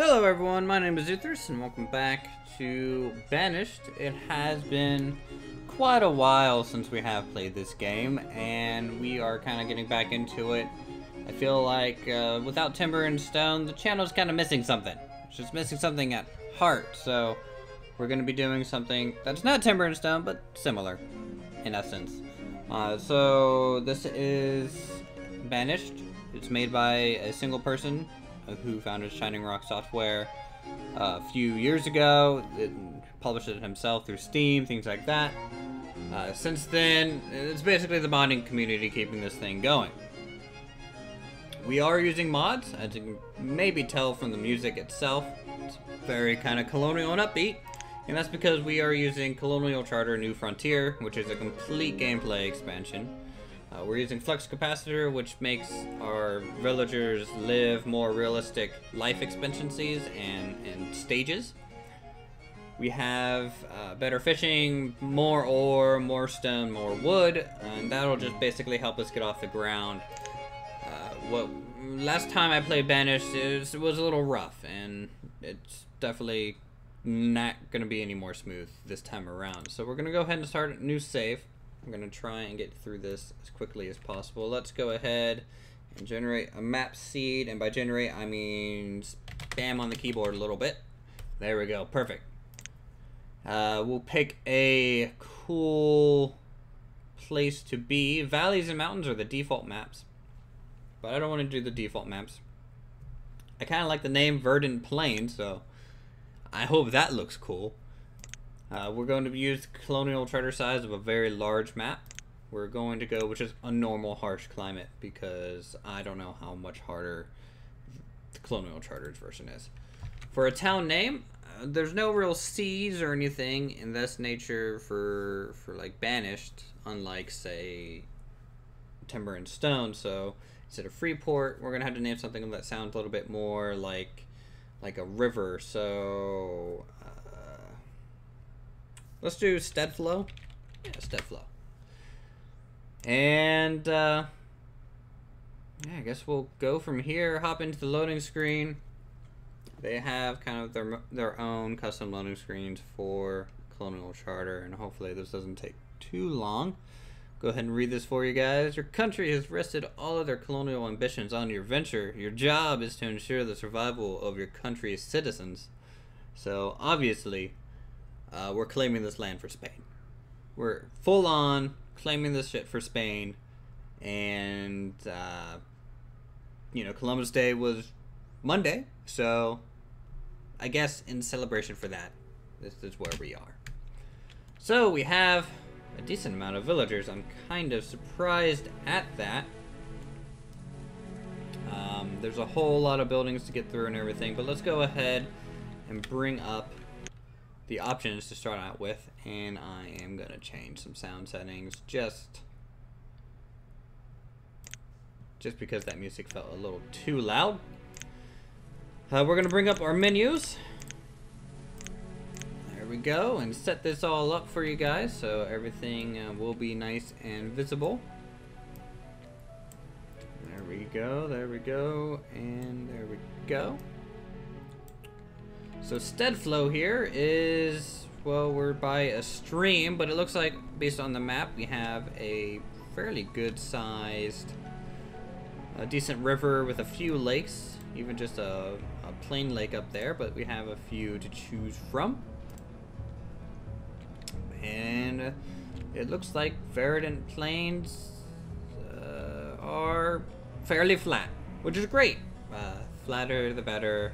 Hello everyone, my name is Uthris and welcome back to Banished. It has been quite a while since we have played this game and we are kind of getting back into it. I feel like without Timber and Stone, the channel's kind of missing something. It's just missing something at heart, so we're going to be doing something that's not Timber and Stone, but similar in essence. So this is Banished. It's made by a single person who founded Shining Rock Software a few years ago. It published it himself through Steam, things like that. Since then, it's basically the modding community keeping this thing going. We are using mods, as you can maybe tell from the music itself. It's very kind of colonial and upbeat, and that's because we are using Colonial Charter New Frontier, which is a complete gameplay expansion. We're using flux capacitor, which makes our villagers live more realistic life expectancies and stages. We have better fishing, more ore, more stone, more wood, and that'll just basically help us get off the ground. Last time I played Banished, it was a little rough, and it's definitely not going to be any more smooth this time around. So we're going to go ahead and start a new save. I'm going to try and get through this as quickly as possible. Let's go ahead and generate a map seed. And by generate, I mean spam on the keyboard a little bit. There we go. Perfect. We'll pick a cool place to be. Valleys and mountains are the default maps, but I don't want to do the default maps. I kind of like the name Verdant Plain, so I hope that looks cool. We're going to use Colonial Charter size of a very large map. We're going to go, which is a normal harsh climate, because I don't know how much harder the Colonial Charter's version is. For a town name, there's no real C's or anything in this nature for like Banished, unlike say Timber and Stone. So instead of Freeport, we're gonna have to name something that sounds a little bit more like a river. So. Let's do Steadflow. Yeah, Steadflow. And, yeah, I guess we'll go from here, hop into the loading screen. They have kind of their own custom loading screens for Colonial Charter, and hopefully this doesn't take too long. Go ahead and read this for you guys. Your country has rested all of their colonial ambitions on your venture. Your job is to ensure the survival of your country's citizens. So, obviously, we're claiming this land for Spain. We're full on claiming this shit for Spain. And, you know, Columbus Day was Monday. So, I guess in celebration for that, this is where we are. So, we have a decent amount of villagers. I'm kind of surprised at that. There's a whole lot of buildings to get through and everything. But let's go ahead and bring up the options to start out with, and I am going to change some sound settings just because that music felt a little too loud. We're going to bring up our menus. There we go, and set this all up for you guys so everything will be nice and visible. There we go, and there we go. So Steadflow here is, well, we're by a stream, but it looks like, based on the map, we have a fairly good-sized, a decent river with a few lakes, even just a plain lake up there, but we have a few to choose from. And it looks like Verdant Plains are fairly flat, which is great. Flatter the better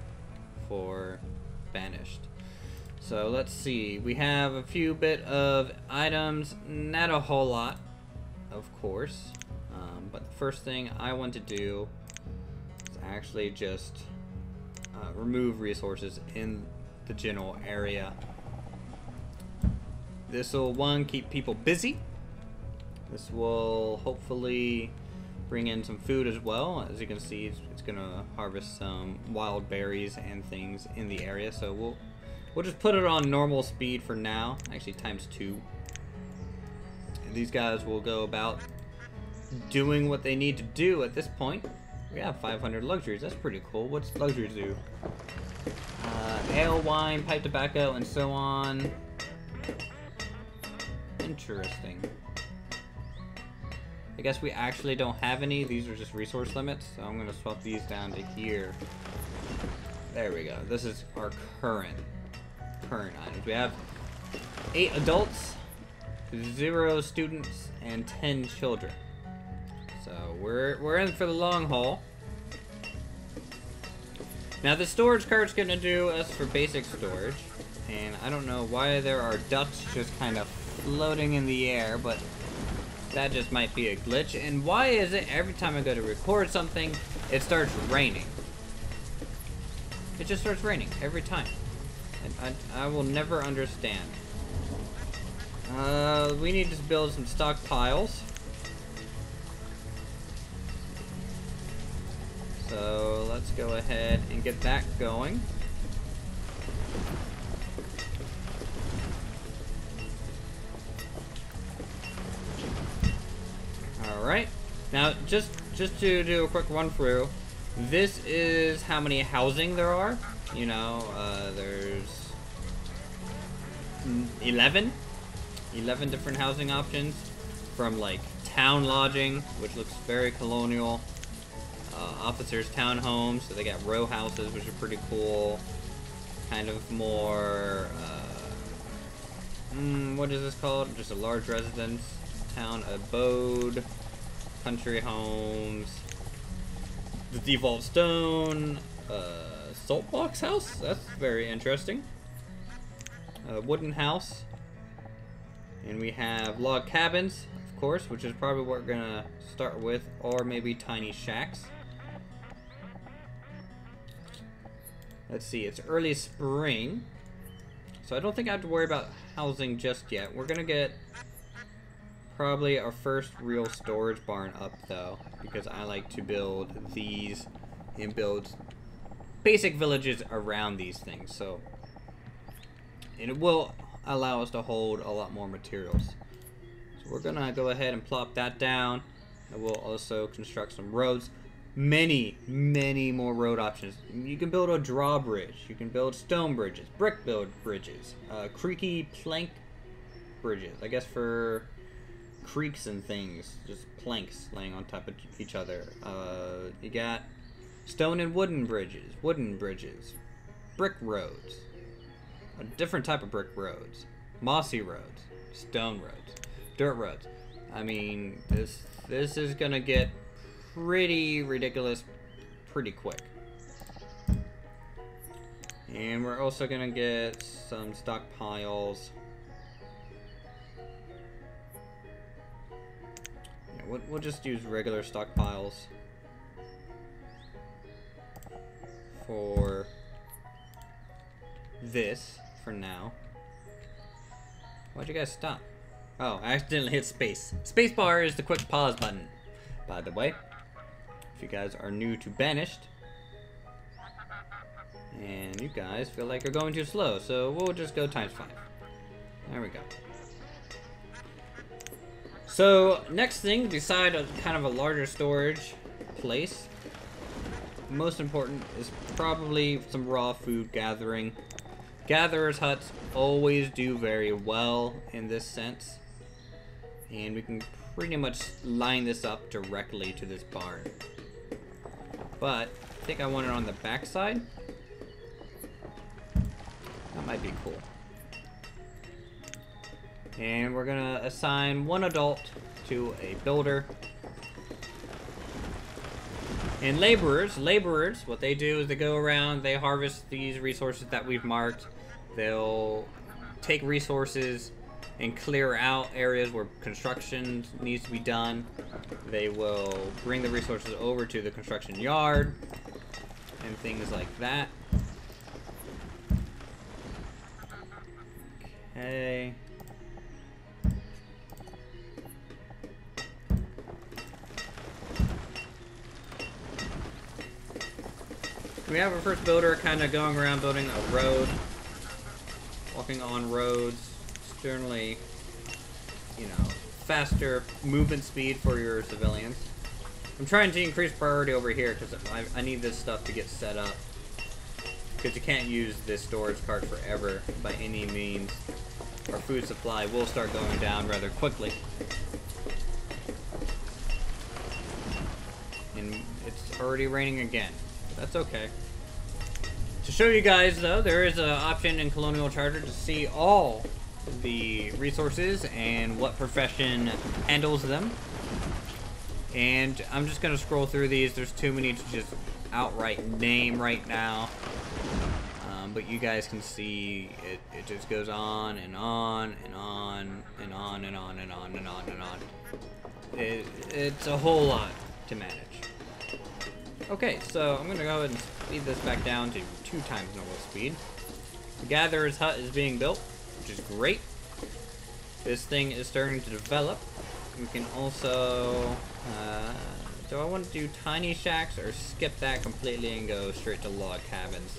for Banished. So let's see, we have a few bit of items, not a whole lot of course, but the first thing I want to do is actually just remove resources in the general area. This will, one, keep people busy. This will hopefully bring in some food as well. As you can see, it's gonna harvest some wild berries and things in the area, so we'll just put it on normal speed for now, actually ×2. And these guys will go about doing what they need to do at this point. We have 500 luxuries. That's pretty cool. What's luxuries do? ale, wine, pipe tobacco, and so on. Interesting. I guess we actually don't have any. These are just resource limits, so I'm going to swap these down to here. There we go. This is our current items. We have 8 adults, 0 students, and 10 children. So we're in for the long haul. Now the storage cart's going to do us for basic storage, and I don't know why there are ducks just kind of floating in the air, but that just might be a glitch. And why is it every time I go to record something, it starts raining? It just starts raining every time. I will never understand. We need to build some stockpiles. So let's go ahead and get that going. Alright. Now just to do a quick run through, this is how many housing there are. You know, there's 11 different housing options, from like town lodging, which looks very colonial, officers' townhomes, so they got row houses, which are pretty cool, kind of more, what is this called? Just a large residence, town abode, country homes, the default stone, saltbox house, that's very interesting, wooden house, and we have log cabins, of course, which is probably what we're gonna start with, or maybe tiny shacks. Let's see, it's early spring, so I don't think I have to worry about housing just yet. We're gonna get probably our first real storage barn up though, because I like to build these and build basic villages around these things, so, and it will allow us to hold a lot more materials. So we're gonna go ahead and plop that down, and we'll also construct some roads. Many more road options. You can build a drawbridge, you can build stone bridges, brick build bridges, creaky plank bridges, I guess for creeks and things, just planks laying on top of each other. You got stone and wooden bridges, brick roads, a different type of brick roads, mossy roads, stone roads, dirt roads. I mean, this is gonna get pretty ridiculous pretty quick. And we're also gonna get some stockpiles. Yeah, we'll just use regular stockpiles for this for now. Why'd you guys stop? Oh, I accidentally hit space. Space bar is the quick pause button, by the way, if you guys are new to Banished and you guys feel like you're going too slow, so we'll just go ×5. There we go. So next thing, decide on kind of a larger storage place. Most important is probably some raw food gathering. Gatherers' huts always do very well in this sense, and we can pretty much line this up directly to this barn. But I think I want it on the back side. That might be cool. And we're gonna assign 1 adult to a builder. And laborers, what they do is they go around, they harvest these resources that we've marked. They'll take resources and clear out areas where construction needs to be done. They will bring the resources over to the construction yard and things like that. Okay. We have our first builder kind of going around building a road, walking on roads. Certainly, you know, faster movement speed for your civilians. I'm trying to increase priority over here because I need this stuff to get set up. because you can't use this storage card forever by any means. Our food supply will start going down rather quickly. And it's already raining again. That's okay. To show you guys, though, there is an option in Colonial Charter to see all the resources and what profession handles them. And I'm just going to scroll through these. There's too many to just outright name right now. But you guys can see it just goes on and on and on and on and on and on and on and on. It's a whole lot to manage. Okay, so I'm going to go ahead and speed this back down to 2 times normal speed. The gatherer's hut is being built, which is great. This thing is starting to develop. We can also... do I want to do tiny shacks or skip that completely and go straight to log cabins?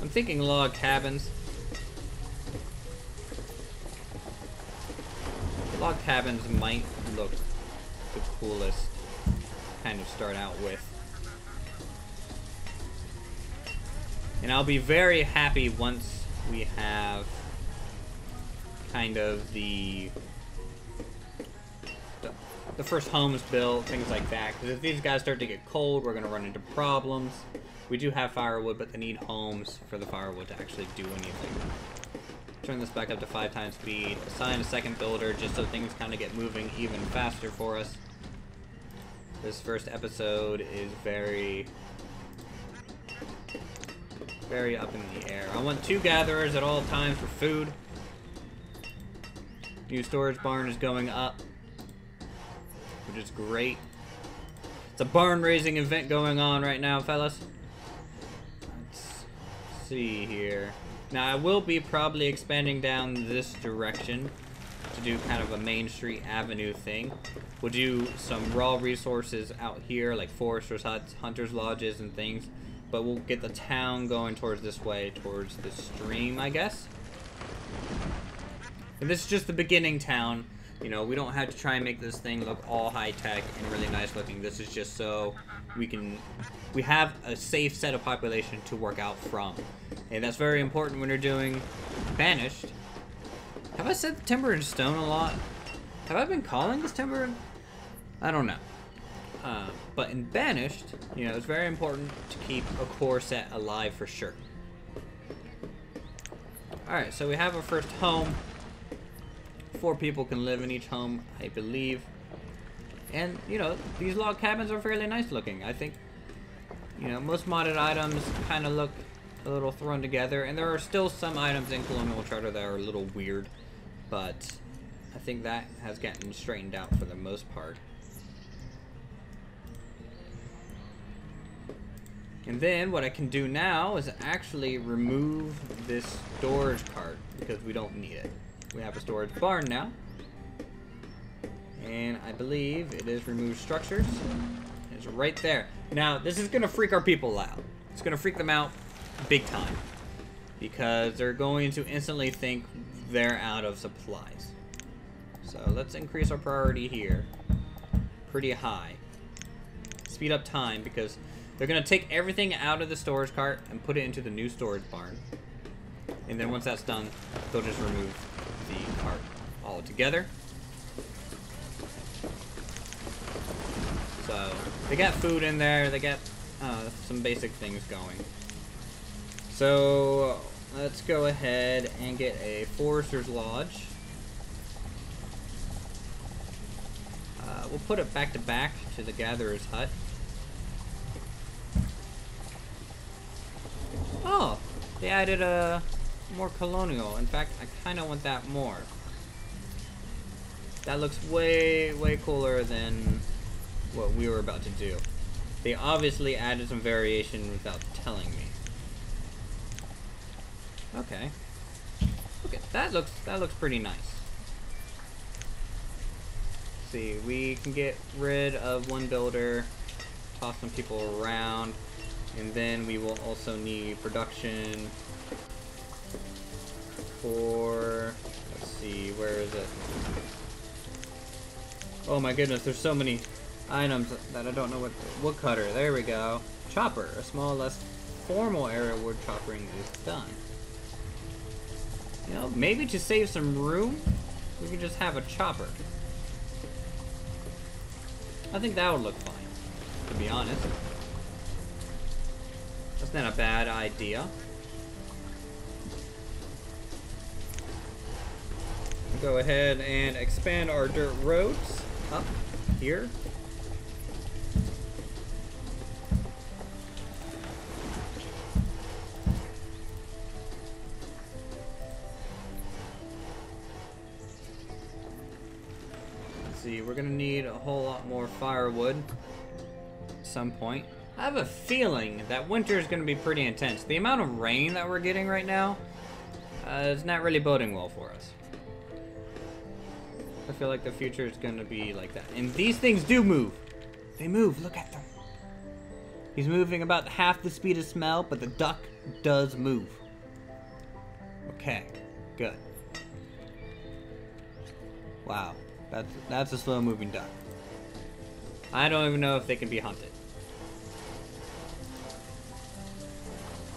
I'm thinking log cabins. Log cabins might look the coolest to kind of start out with. And I'll be very happy once we have kind of the first homes built, things like that. Because if these guys start to get cold, we're going to run into problems. We do have firewood, but they need homes for the firewood to actually do anything. Turn this back up to 5 times speed. Assign a second builder just so things kind of get moving even faster for us. This first episode is very up in the air. I want 2 gatherers at all times for food. New storage barn is going up, which is great. It's a barn raising event going on right now, fellas. Let's see here. Now I will be probably expanding down this direction to do kind of a Main Street Avenue thing. We'll do some raw resources out here like foresters' huts, hunters' lodges and things. But we'll get the town going towards this way, towards the stream, I guess. And this is just the beginning town. You know, we don't have to try and make this thing look all high-tech and really nice looking. This is just so we have a safe set of population to work out from. And that's very important when you're doing Banished. Have I said Timber and Stone a lot? Have I been calling this Timber and... I don't know. But in Banished, you know, it's very important to keep a core set alive for sure. Alright, so we have our first home. 4 people can live in each home, I believe. And, you know, these log cabins are fairly nice looking. I think, you know, most modded items kind of look a little thrown together. And there are still some items in Colonial Charter that are a little weird. But I think that has gotten straightened out for the most part. And then what I can do now is actually remove this storage cart because we don't need it. We have a storage barn now. And I believe it is remove structures. It's right there. Now, this is going to freak our people out. It's going to freak them out big time. Because they're going to instantly think they're out of supplies. So let's increase our priority here. Pretty high. Speed up time because... they're going to take everything out of the storage cart and put it into the new storage barn. And then once that's done, they'll just remove the cart altogether. So, they got food in there. They got some basic things going. So, let's go ahead and get a forester's lodge. We'll put it back to back to the gatherer's hut. Oh, they added a more colonial. In fact, I kind of want that more. That looks way, way cooler than what we were about to do. They obviously added some variation without telling me. Okay. Okay, that looks pretty nice. Let's see, we can get rid of 1 builder, toss some people around. And then we will also need production for, let's see, where is it? Oh my goodness, there's so many items that I don't know what, woodcutter, there we go. Chopper, a small, less formal area where choppering is done. You know, maybe to save some room, we could just have a chopper. I think that would look fine, to be honest. That's not a bad idea. Go ahead and expand our dirt roads up here. We're gonna need a whole lot more firewood at some point. I have a feeling that winter is gonna be pretty intense. The amount of rain that we're getting right now is not really boding well for us. I feel like the future is gonna be like that. And these things do move. They move, look at them. He's moving about half the speed of smell, but the duck does move. Okay, good. Wow. That's a slow-moving duck. I don't even know if they can be hunted.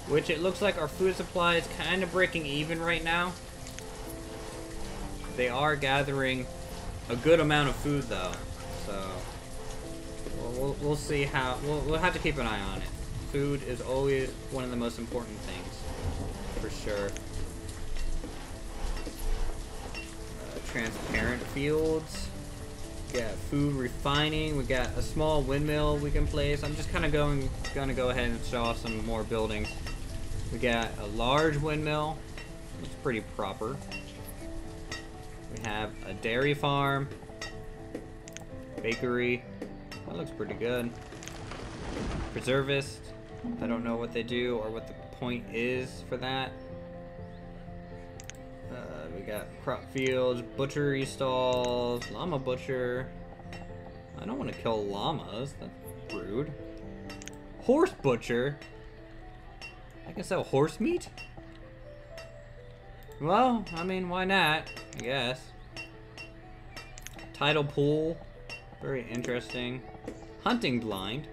Which it looks like our food supply is kind of breaking even right now. They are gathering a good amount of food though, so we'll see how we'll have to keep an eye on it. Food is always one of the most important things, for sure. Transparent fields. We got food refining. We got a small windmill we can place. I'm just kind of gonna go ahead and show off some more buildings. We got a large windmill. Looks pretty proper. We have a dairy farm, bakery. That looks pretty good. Preservist. I don't know what they do or what the point is for that. We got crop fields, butchery stalls, llama butcher. I don't want to kill llamas. That's rude. Horse butcher? I can sell horse meat? Well, I mean, why not? I guess. Tidal pool. Very interesting. Hunting blind.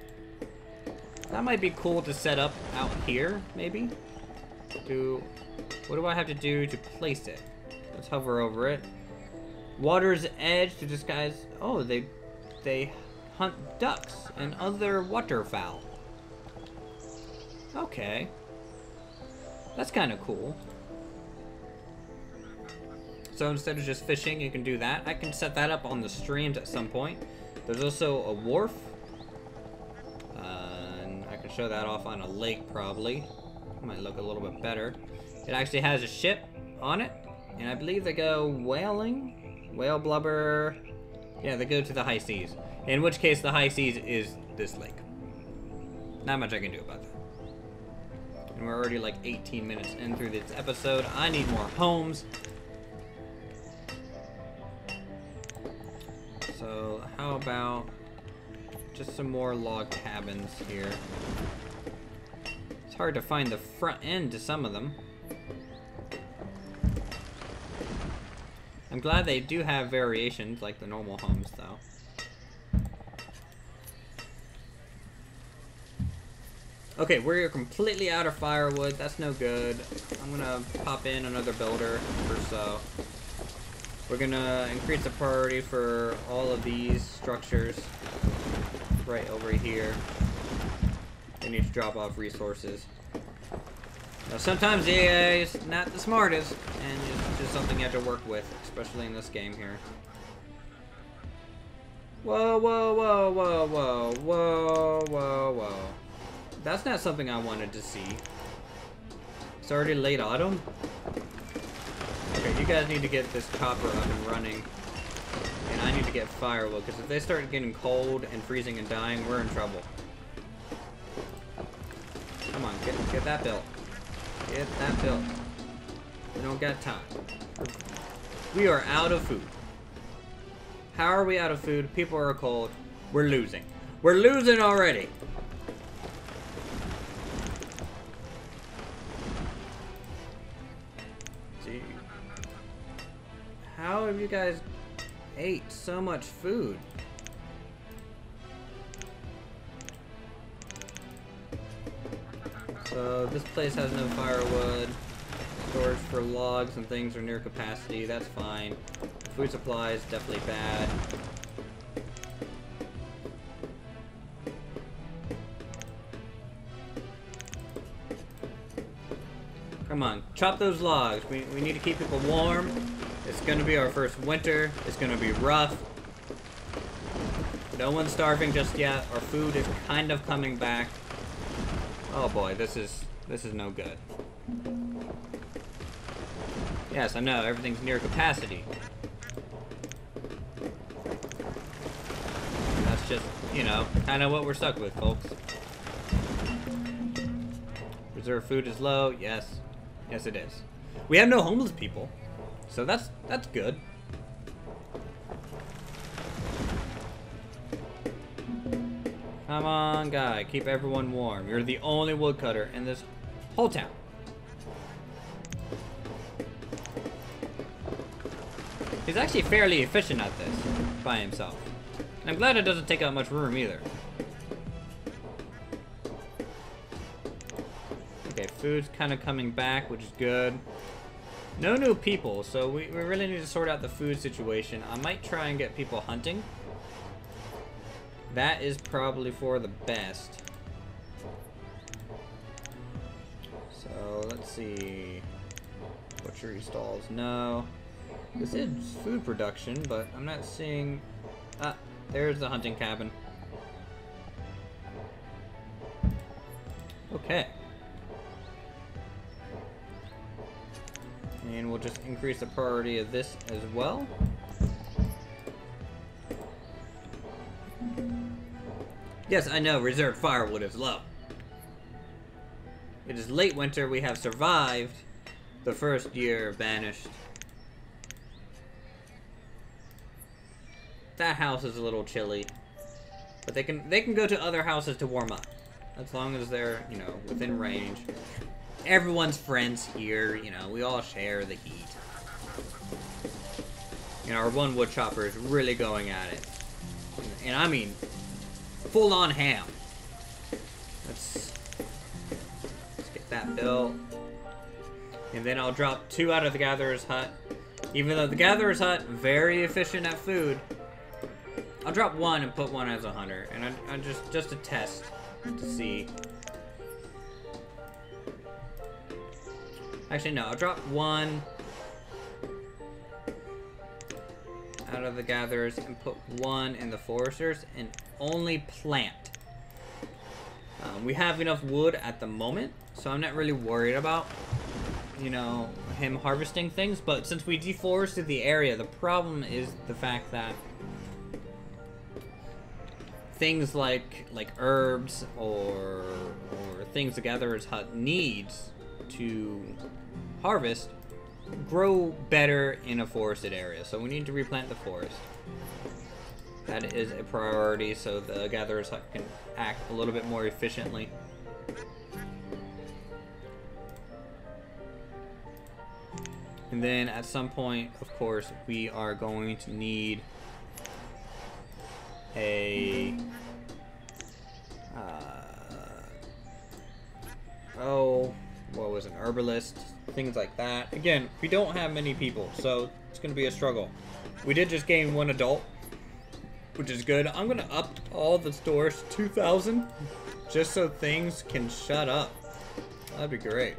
That might be cool to set up out here, maybe? What do I have to do to place it? Let's hover over it. Water's edge to disguise. Oh, they hunt ducks and other waterfowl. Okay, that's kind of cool. So instead of just fishing, you can do that. I can set that up on the streams at some point. There's also a wharf, and I can show that off on a lake probably. Might look a little bit better. It actually has a ship on it, and I believe they go whaling, whale blubber. Yeah, they go to the high seas, in which case the high seas is this lake. Not much I can do about that. And we're already like 18 minutes in through this episode. I need more homes. So how about just some more log cabins here. It's hard to find the front end to some of them. I'm glad they do have variations, like the normal homes, though. Okay, we're completely out of firewood. That's no good. I'm gonna pop in another builder or so. We're gonna increase the priority for all of these structures right over here. They need to drop off resources. Now, sometimes EA is not the smartest, and it's just something you have to work with, especially in this game here. Whoa, whoa, whoa, whoa, whoa, whoa, whoa, whoa. That's not something I wanted to see. It's already late autumn. Okay, you guys need to get this copper up and running, and I need to get firewood, because if they start getting cold and freezing and dying, we're in trouble. Come on, get that built. Get that built. We don't got time. We are out of food. How are we out of food? People are cold. We're losing. We're losing already. Gee. How have you guys ate so much food? So So this place has no firewood. Storage for logs and things are near capacity. That's fine. Food supply is definitely bad. Come on, chop those logs. We need to keep people warm. It's gonna be our first winter. It's gonna be rough. No one's starving just yet. Our food is kind of coming back. Oh boy, this is no good. Yes, I know, everything's near capacity. That's just, you know, kind of what we're stuck with, folks. Reserve food is low, yes. Yes it is. We have no homeless people, so that's good. Come on, guy, keep everyone warm. You're the only woodcutter in this whole town. He's actually fairly efficient at this by himself. And I'm glad it doesn't take up much room either. Okay, food's kind of coming back, which is good. No new people, so we really need to sort out the food situation. I might try and get people hunting. That is probably for the best. So, let's see. Butchery stalls, no. This is food production, but I'm not seeing... Ah, there's the hunting cabin. Okay. And we'll just increase the priority of this as well. Yes, I know, reserved firewood is low. It is late winter, we have survived the first year banished. That house is a little chilly, but they can go to other houses to warm up, as long as they're, you know, within range. Everyone's friends here, you know, we all share the heat. You know, our one wood chopper is really going at it. And I mean, full-on ham. Let's get that built. And then I'll drop 2 out of the gatherer's hut. Even though the gatherer's hut, very efficient at food, I'll drop 1 and put 1 as a hunter, and I just to test to see. Actually, no, I'll drop 1 out of the gatherers and put 1 in the foresters, and only plant. We have enough wood at the moment, so I'm not really worried about, you know, him harvesting things. But since we deforested the area, the problem is the fact that things like herbs or things the gatherer's hut needs to harvest grow better in a forested area. So we need to replant the forest. That is a priority so the gatherer's hut can act a little bit more efficiently. And then at some point, of course, we are going to need a what was an herbalist, things like that. Again, we don't have many people, so it's gonna be a struggle. We did just gain 1 adult, which is good. I'm gonna up all the stores to 2,000 just so things can shut up. That'd be great.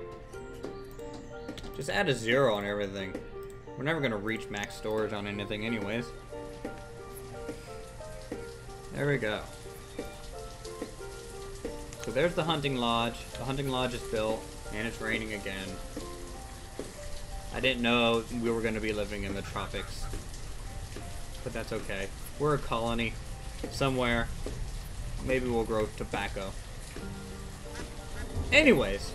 Just add a 0 on everything. We're never gonna reach max storage on anything anyways. There we go. So there's the hunting lodge. The hunting lodge is built, and it's raining again. I didn't know we were going to be living in the tropics, but that's okay. We're a colony somewhere. Maybe we'll grow tobacco. Anyways,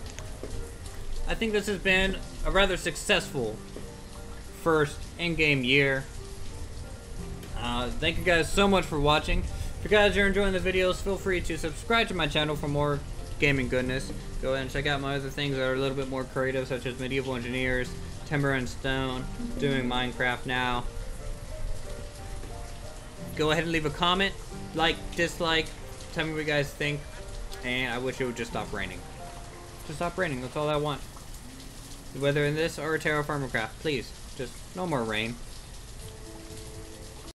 I think this has been a rather successful first in-game year. Thank you guys so much for watching. If you guys are enjoying the videos, feel free to subscribe to my channel for more gaming goodness. Go ahead and check out my other things that are a little bit more creative, such as Medieval Engineers, Timber and Stone, doing Minecraft now. Go ahead and leave a comment, like, dislike, tell me what you guys think, and I wish it would just stop raining. Just stop raining. That's all I want. Whether in this or a terraforming craft, please. Just no more rain.